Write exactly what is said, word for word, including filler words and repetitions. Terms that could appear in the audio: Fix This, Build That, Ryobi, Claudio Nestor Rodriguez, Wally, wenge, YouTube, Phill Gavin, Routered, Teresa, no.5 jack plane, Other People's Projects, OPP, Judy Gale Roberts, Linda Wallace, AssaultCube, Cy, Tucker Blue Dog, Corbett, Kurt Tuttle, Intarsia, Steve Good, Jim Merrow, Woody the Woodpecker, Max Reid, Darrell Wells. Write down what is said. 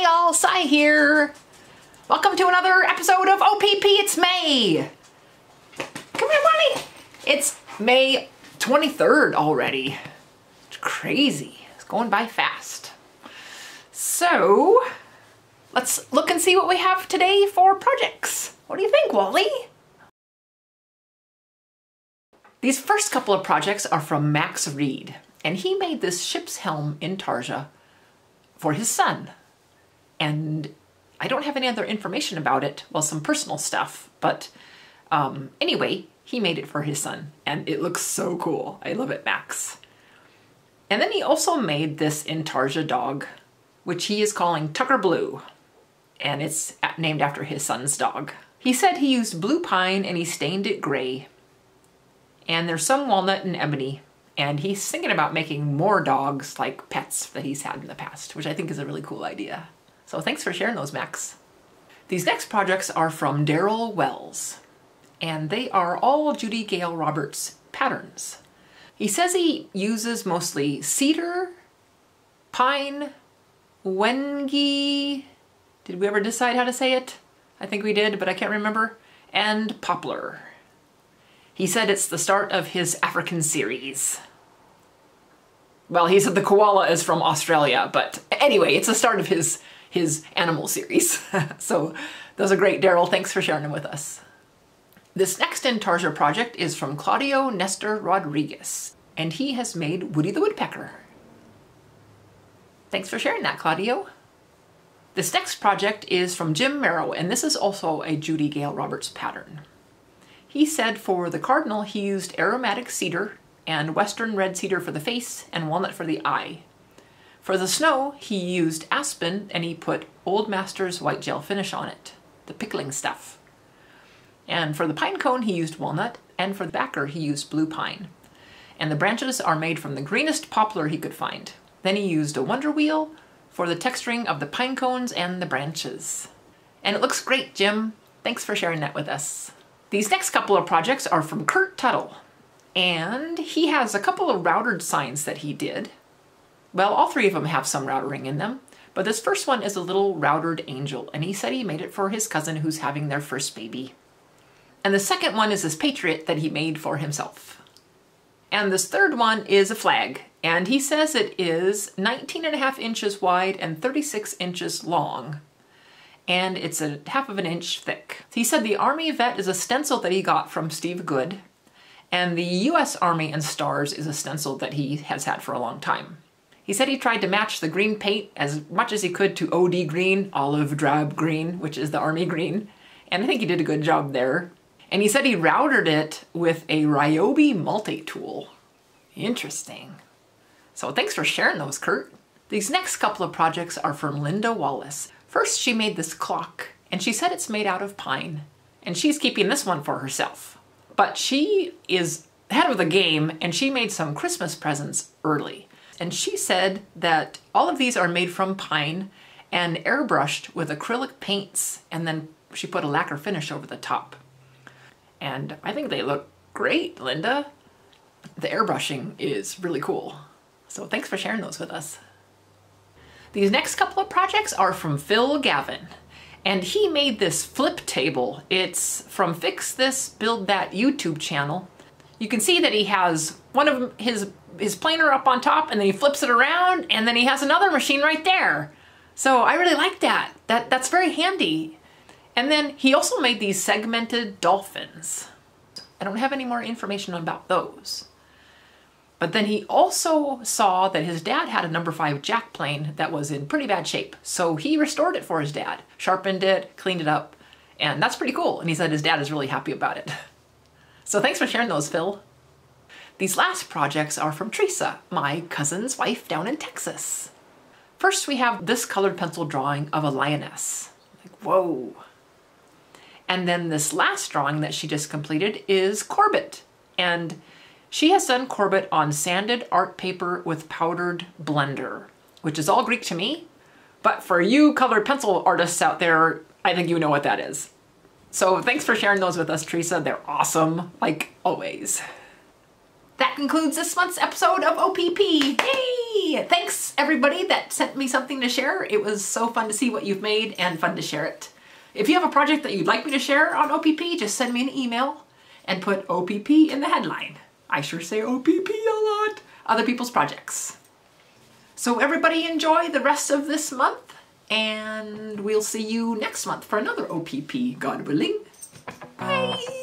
Hey all, Cy here. Welcome to another episode of O P P. It's May. Come here, Wally. It's May twenty-third already. It's crazy. It's going by fast. So, let's look and see what we have today for projects. What do you think, Wally? These first couple of projects are from Max Reid, and he made this ship's helm in Intarsia for his son. And I don't have any other information about it, well, some personal stuff, but um, anyway, he made it for his son, and it looks so cool. I love it, Max. And then he also made this Intarsia dog, which he is calling Tucker Blue, and it's named after his son's dog. He said he used blue pine and he stained it gray, and there's some walnut and ebony, and he's thinking about making more dogs like pets that he's had in the past, which I think is a really cool idea. So thanks for sharing those, Max. These next projects are from Darrell Wells, and they are all Judy Gale Roberts patterns. He says he uses mostly cedar, pine, wenge, did we ever decide how to say it? I think we did, but I can't remember, and poplar. He said it's the start of his African series. Well, he said the koala is from Australia, but anyway, it's the start of his his animal series. So those are great, Darrell. Thanks for sharing them with us. This next Intarsia project is from Claudio Nestor Rodriguez, and he has made Woody the Woodpecker. Thanks for sharing that, Claudio. This next project is from Jim Merrow, and this is also a Judy Gale Roberts pattern. He said for the cardinal, he used aromatic cedar and western red cedar for the face and walnut for the eye. For the snow, he used aspen, and he put Old Master's white gel finish on it, the pickling stuff. And for the pine cone, he used walnut, and for the backer, he used blue pine. And the branches are made from the greenest poplar he could find. Then he used a wonder wheel for the texturing of the pine cones and the branches. And it looks great, Jim. Thanks for sharing that with us. These next couple of projects are from Kurt Tuttle, and he has a couple of routered signs that he did. Well, all three of them have some routering in them, but this first one is a little routered angel, and he said he made it for his cousin who's having their first baby. And the second one is this patriot that he made for himself. And this third one is a flag, and he says it is nineteen and a half inches wide and thirty-six inches long, and it's a half of an inch thick. He said the Army Vet is a stencil that he got from Steve Good, and the U S Army and Stars is a stencil that he has had for a long time. He said he tried to match the green paint as much as he could to O D green, olive drab green, which is the Army green, and I think he did a good job there. And he said he routered it with a Ryobi multi-tool. Interesting. So thanks for sharing those, Kurt. These next couple of projects are from Linda Wallace. First, she made this clock, and she said it's made out of pine, and she's keeping this one for herself. But she is ahead of the game, and she made some Christmas presents early. And she said that all of these are made from pine and airbrushed with acrylic paints, and then she put a lacquer finish over the top. And I think they look great, Linda. The airbrushing is really cool. So thanks for sharing those with us. These next couple of projects are from Phill Gavin, and he made this flip table. It's from Fix This, Build That YouTube channel. You can see that he has one of his his planer up on top, and then he flips it around, and then he has another machine right there. So I really like that. That that's very handy. And then he also made these segmented dolphins. I don't have any more information about those. But then he also saw that his dad had a number five jack plane that was in pretty bad shape. So he restored it for his dad, sharpened it, cleaned it up, and that's pretty cool. And he said his dad is really happy about it. So thanks for sharing those, Phil. These last projects are from Teresa, my cousin's wife down in Texas. First, we have this colored pencil drawing of a lioness. Like, whoa. And then this last drawing that she just completed is Corbett. And she has done Corbett on sanded art paper with powdered blender, which is all Greek to me. But for you colored pencil artists out there, I think you know what that is. So thanks for sharing those with us, Teresa. They're awesome, like always. that concludes this month's episode of O P P. Yay! Thanks everybody that sent me something to share. It was so fun to see what you've made and fun to share it. If you have a project that you'd like me to share on O P P, just send me an email and put O P P in the headline. I sure say O P P a lot. Other people's projects. So everybody enjoy the rest of this month, and we'll see you next month for another O P P, God willing. Bye!